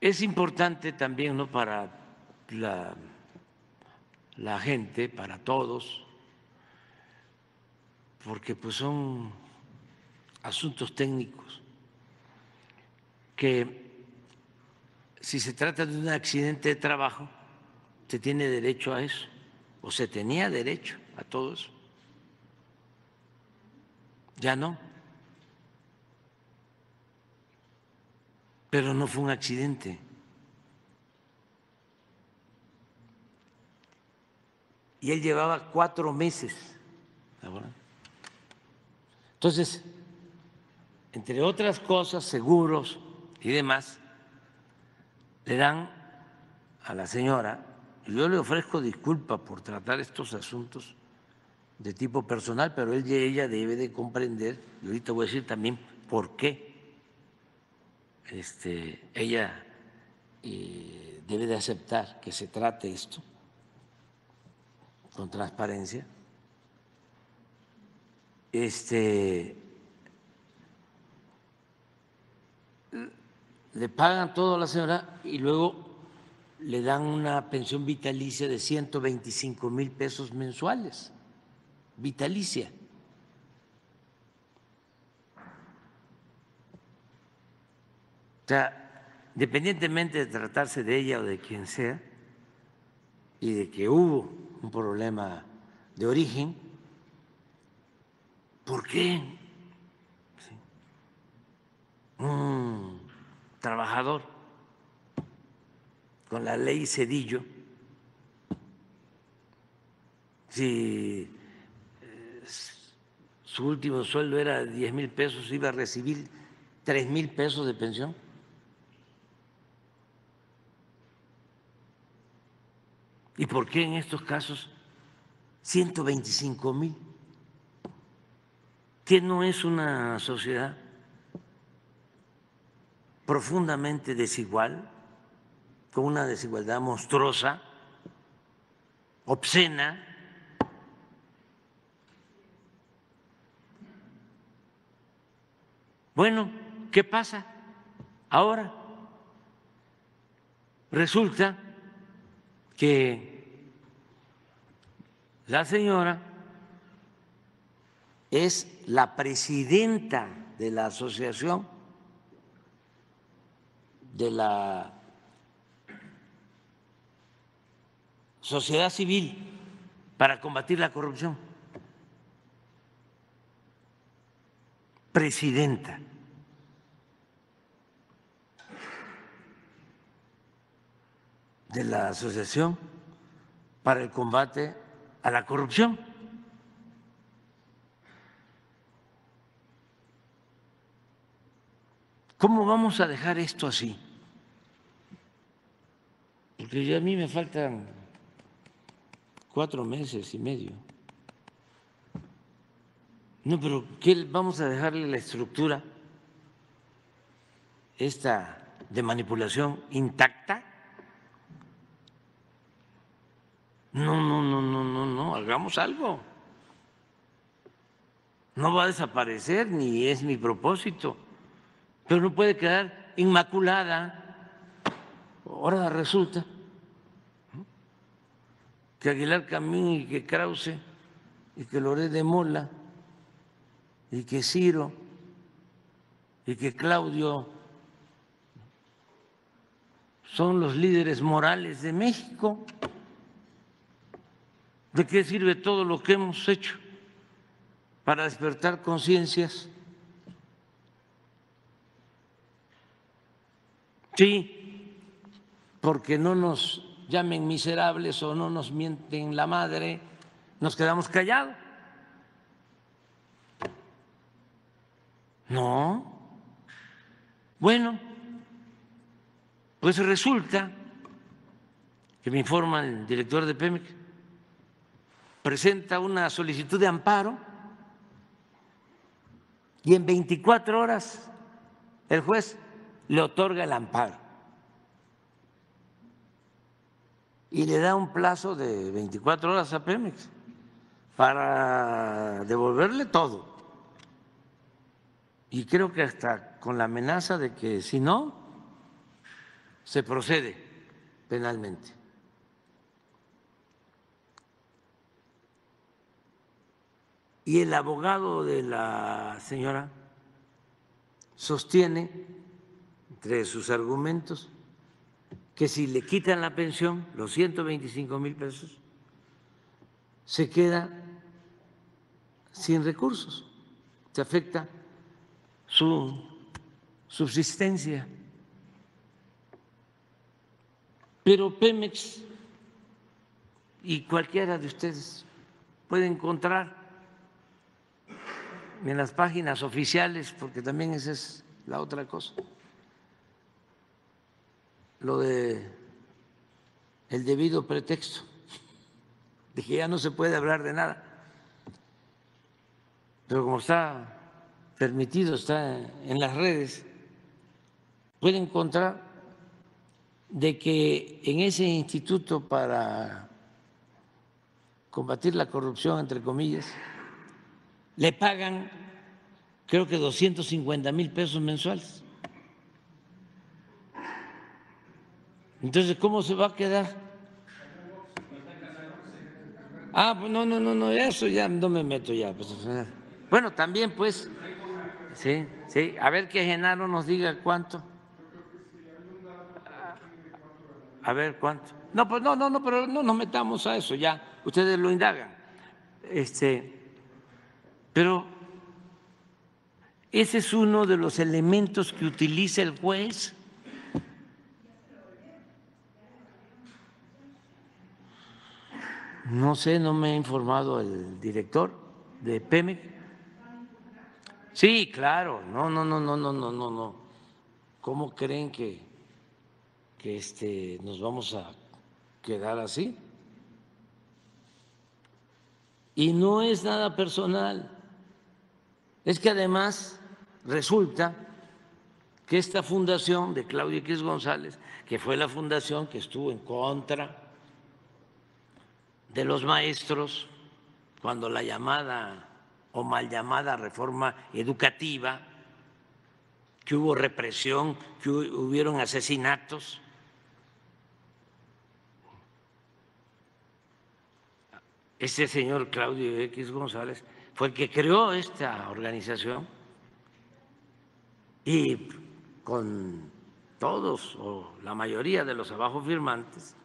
Es importante también, ¿no?, para la gente, para todos, porque pues son asuntos técnicos que, si se trata de un accidente de trabajo, se tiene derecho a eso, o se tenía derecho a todo eso. Ya no. Pero no fue un accidente. Y él llevaba 4 meses laborando. Entonces, entre otras cosas, seguros y demás, le dan a la señora, y yo le ofrezco disculpas por tratar estos asuntos de tipo personal, pero él y ella debe de comprender, y ahorita voy a decir también por qué ella debe de aceptar que se trate esto con transparencia. Le pagan todo a la señora y luego le dan una pensión vitalicia de 125 mil pesos mensuales, vitalicia. O sea, independientemente de tratarse de ella o de quien sea, y de que hubo un problema de origen, ¿por qué un trabajador con la ley Zedillo, si su último sueldo era 10 mil pesos, iba a recibir 3 mil pesos de pensión? ¿Y por qué en estos casos 125 mil? ¿Qué no es una sociedad profundamente desigual, con una desigualdad monstruosa, obscena? Bueno, ¿qué pasa ahora? Resulta que la señora es la presidenta de la Asociación de la Sociedad Civil para combatir la corrupción. Presidenta. De la Asociación para el Combate a la Corrupción. ¿Cómo vamos a dejar esto así? Porque a mí me faltan 4 meses y medio. No, pero ¿qué vamos a dejarle la estructura esta de manipulación intacta? No, hagamos algo. No va a desaparecer, ni es mi propósito, pero no puede quedar inmaculada. Ahora resulta que Aguilar Camín y que Krauze y que Loret de Mola y que Ciro y que Claudio son los líderes morales de México. ¿De qué sirve todo lo que hemos hecho para despertar conciencias? Sí, porque no nos llamen miserables o no nos mienten la madre, nos quedamos callados. No. Bueno, pues resulta que me informa el director de Pemex, presenta una solicitud de amparo y en 24 horas el juez le otorga el amparo y le da un plazo de 24 horas a Pemex para devolverle todo. Y creo que hasta con la amenaza de que si no, se procede penalmente. Y el abogado de la señora sostiene, entre sus argumentos, que si le quitan la pensión, los 125,000 pesos, se queda sin recursos, se afecta su subsistencia. Pero Pemex y cualquiera de ustedes puede encontrar en las páginas oficiales, porque también esa es la otra cosa, lo de el debido pretexto, de que ya no se puede hablar de nada, pero como está permitido, está en las redes, puede encontrar de que en ese instituto para combatir la corrupción, entre comillas, le pagan, creo que 250,000 pesos mensuales. Entonces, ¿cómo se va a quedar? Ah, no, eso ya no me meto ya. Bueno, también pues, sí, a ver que Genaro nos diga cuánto. A ver cuánto. No, pues no, pero no nos metamos a eso ya, ustedes lo indagan. Pero ese es uno de los elementos que utiliza el juez. No sé, no me ha informado el director de Pemex. Sí, claro, no. ¿Cómo creen que nos vamos a quedar así? Y no es nada personal. Es que además resulta que esta fundación de Claudio X González, que fue la fundación que estuvo en contra de los maestros cuando la llamada o mal llamada reforma educativa, que hubo represión, que hubieron asesinatos, este señor Claudio X González fue el que creó esta organización y con todos o la mayoría de los abajo firmantes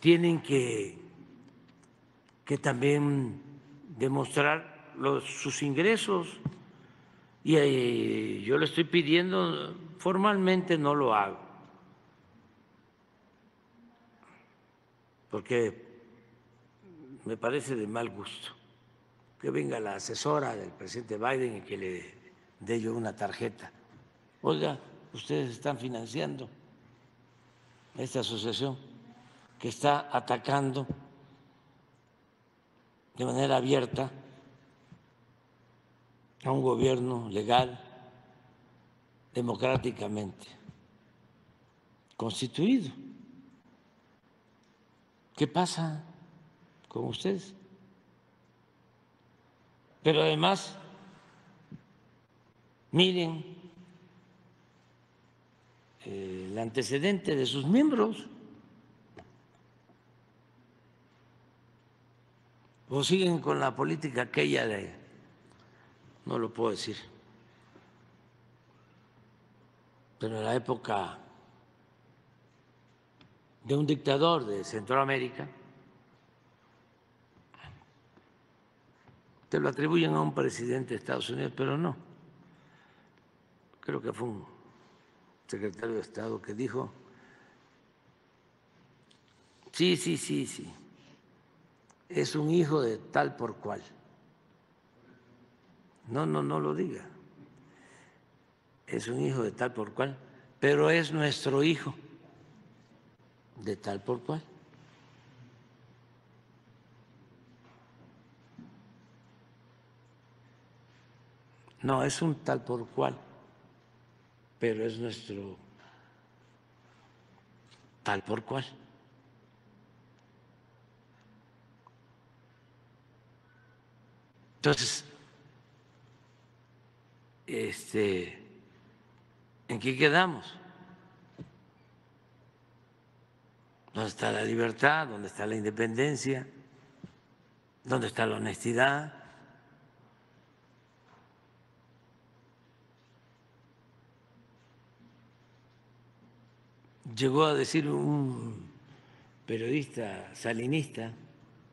tienen que también demostrar sus ingresos. Y yo le estoy pidiendo, formalmente no lo hago, porque me parece de mal gusto que venga la asesora del presidente Biden y que le dé yo una tarjeta. Oiga, ustedes están financiando esta asociación que está atacando de manera abierta a un gobierno legal, democráticamente constituido. ¿Qué pasa con ustedes? Pero además, miren el antecedente de sus miembros. ¿O siguen con la política aquella de, no lo puedo decir, pero en la época de un dictador de Centroamérica, te lo atribuyen a un presidente de Estados Unidos, pero no. Creo que fue un secretario de Estado que dijo, sí. Es un hijo de tal por cual. No lo diga. Es un hijo de tal por cual, pero es nuestro hijo de tal por cual. No, es un tal por cual, pero es nuestro tal por cual. Entonces, ¿en qué quedamos? ¿Dónde está la libertad? ¿Dónde está la independencia? ¿Dónde está la honestidad? Llegó a decir un periodista salinista,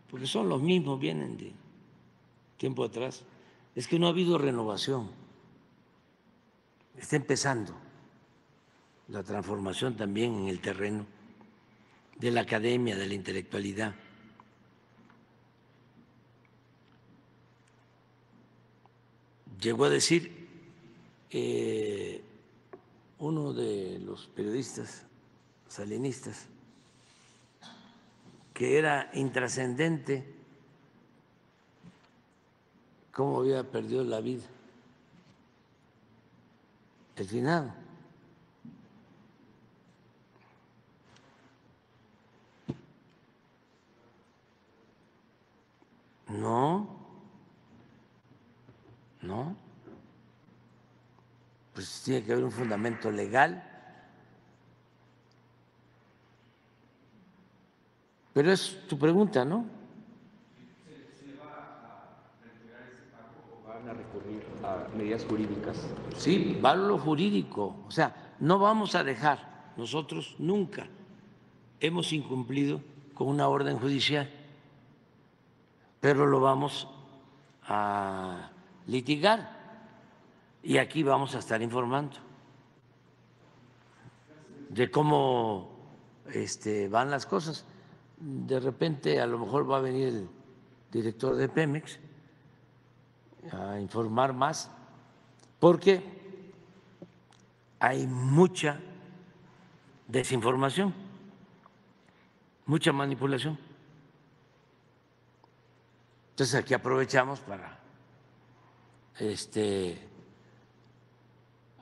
porque son los mismos, vienen de tiempo atrás, es que no ha habido renovación. Está empezando la transformación también en el terreno de la academia, de la intelectualidad. Llegó a decir uno de los periodistas salinistas que era intrascendente cómo había perdido la vida el finado. No, pues tiene que haber un fundamento legal, pero es tu pregunta, ¿no? ¿Se va a retirar ese pago o van a recurrir a medidas jurídicas? Sí, va a lo jurídico, o sea, no vamos a dejar, nosotros nunca hemos incumplido con una orden judicial, pero lo vamos a litigar y aquí vamos a estar informando de cómo van las cosas. De repente a lo mejor va a venir el director de Pemex a informar más, porque hay mucha desinformación, mucha manipulación. Entonces aquí aprovechamos para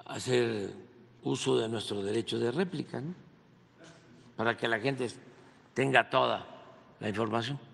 hacer uso de nuestro derecho de réplica, ¿no? Para que la gente tenga toda la información.